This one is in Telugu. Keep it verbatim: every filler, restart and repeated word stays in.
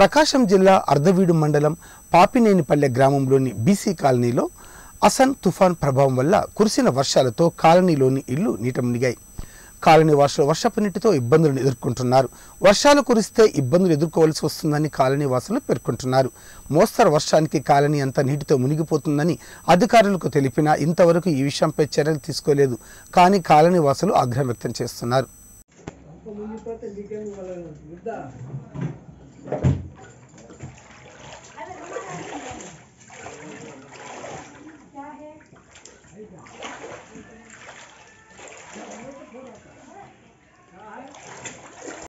ప్రకాశం జిల్లా అర్ధవీడు మండలం పాపినేనిపల్లె గ్రామంలోని బీసీ కాలనీలో అసన్ తుఫాన్ ప్రభావం వల్ల కురిసిన వర్షాలతో కాలనీలోని ఇల్లు నీట మునిగాయి. కాలనీ వాసులు వర్షపు నీటితో ఇబ్బందులను ఎదుర్కొంటున్నారు. వర్షాలు కురిస్తే ఇబ్బందులు ఎదుర్కోవాల్సి వస్తుందని కాలనీ వాసులు పేర్కొంటున్నారు. మోస్తరు వర్షానికి కాలనీ అంతా నీటితో మునిగిపోతుందని అధికారులకు తెలిపినా ఇంతవరకు ఈ విషయంపై చర్యలు తీసుకోలేదు. కానీ కాలనీ వాసులు ఆగ్రహం వ్యక్తం చేస్తున్నారు.